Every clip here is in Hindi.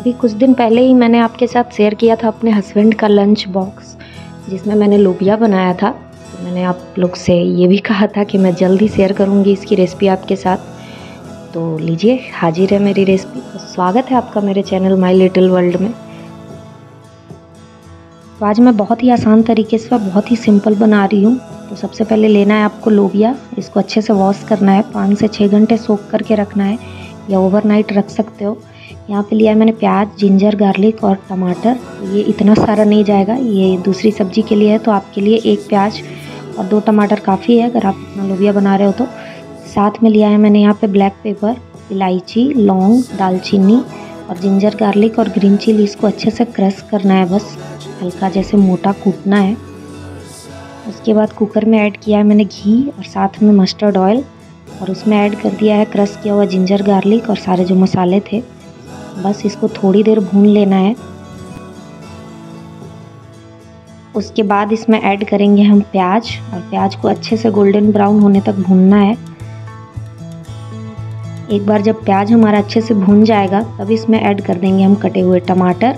अभी कुछ दिन पहले ही मैंने आपके साथ शेयर किया था अपने हस्बैंड का लंच बॉक्स, जिसमें मैंने लोबिया बनाया था। तो मैंने आप लोग से ये भी कहा था कि मैं जल्दी शेयर करूँगी इसकी रेसिपी आपके साथ। तो लीजिए, हाजिर है मेरी रेसिपी। तो स्वागत है आपका मेरे चैनल माय लिटिल वर्ल्ड में। तो आज मैं बहुत ही आसान तरीके से और बहुत ही सिंपल बना रही हूँ। तो सबसे पहले लेना है आपको लोबिया। इसको अच्छे से वॉश करना है, 5 से 6 घंटे सोख करके रखना है या ओवरनाइट रख सकते हो। यहाँ पे लिया है मैंने प्याज, जिंजर गार्लिक और टमाटर। ये इतना सारा नहीं जाएगा, ये दूसरी सब्जी के लिए है, तो आपके लिए 1 प्याज और 2 टमाटर काफ़ी है अगर आप अपना लोबिया बना रहे हो तो। साथ में लिया है मैंने यहाँ पे ब्लैक पेपर, इलायची, लौंग, दालचीनी और जिंजर गार्लिक और ग्रीन चिली। इसको अच्छे से क्रश करना है, बस हल्का जैसे मोटा कूटना है। उसके बाद कुकर में ऐड किया है मैंने घी और साथ में मस्टर्ड ऑयल, और उसमें ऐड कर दिया है क्रश किया हुआ जिंजर गार्लिक और सारे जो मसाले थे। बस इसको थोड़ी देर भून लेना है। उसके बाद इसमें ऐड करेंगे हम प्याज, और प्याज को अच्छे से गोल्डन ब्राउन होने तक भूनना है। एक बार जब प्याज हमारा अच्छे से भून जाएगा तब इसमें ऐड कर देंगे हम कटे हुए टमाटर,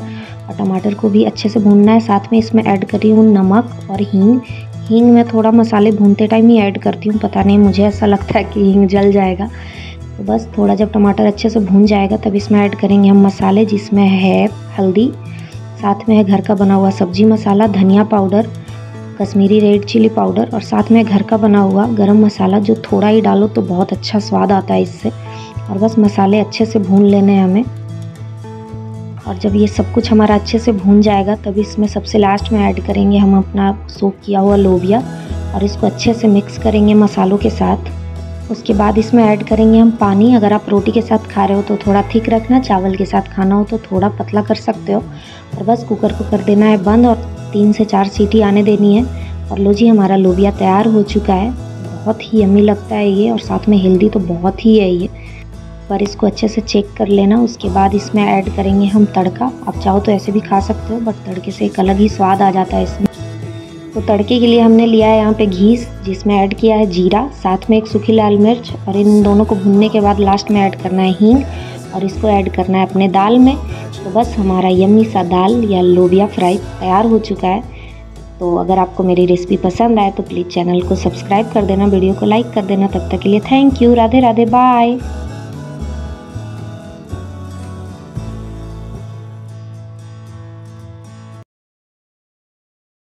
और टमाटर को भी अच्छे से भूनना है। साथ में इसमें ऐड कर रही हूँ नमक और हींग। हींग मैं थोड़ा मसाले भूनते टाइम ही ऐड करती हूँ, पता नहीं मुझे ऐसा लगता है कि हींग जल जाएगा। तो बस थोड़ा जब टमाटर अच्छे से भून जाएगा तब इसमें ऐड करेंगे हम मसाले, जिसमें है हल्दी, साथ में है घर का बना हुआ सब्जी मसाला, धनिया powder, Kashmiri red chilli powder, और साथ में घर का बना हुआ गरम मसाला, जो थोड़ा ही डालो तो बहुत अच्छा स्वाद आता है इससे। और बस मसाले अच्छे से भून लेने हैं हमें। और जब ये सब कुछ हमारा अच्छे से भून जाएगा तब इसमें सबसे लास्ट में ऐड करेंगे हम अपना सोक किया हुआ लोबिया, और इसको अच्छे से मिक्स करेंगे मसालों के साथ। उसके बाद इसमें ऐड करेंगे हम पानी। अगर आप रोटी के साथ खा रहे हो तो थोड़ा थिक रखना, चावल के साथ खाना हो तो थोड़ा पतला कर सकते हो। और बस कुकर को कर देना है बंद और 3 से 4 सीटी आने देनी है। और लो जी, हमारा लोबिया तैयार हो चुका है। बहुत ही यम्मी लगता है ये, और साथ में हेल्दी तो बहुत ही है ये। पर इसको अच्छे से चेक कर लेना। उसके बाद इसमें ऐड करेंगे हम तड़का। आप चाहो तो ऐसे भी खा सकते हो, बट तड़के से एक अलग ही स्वाद आ जाता है इसमें। तो तड़के के लिए हमने लिया है यहाँ पे घी, जिसमें ऐड किया है जीरा, साथ में 1 सूखी लाल मिर्च, और इन दोनों को भुनने के बाद लास्ट में ऐड करना है हींग, और इसको ऐड करना है अपने दाल में। तो बस हमारा यम्मी सा दाल या लोबिया फ्राई तैयार हो चुका है। तो अगर आपको मेरी रेसिपी पसंद आए तो प्लीज़ चैनल को सब्सक्राइब कर देना, वीडियो को लाइक कर देना। तब तक के लिए thank you, Radhe Radhe, bye.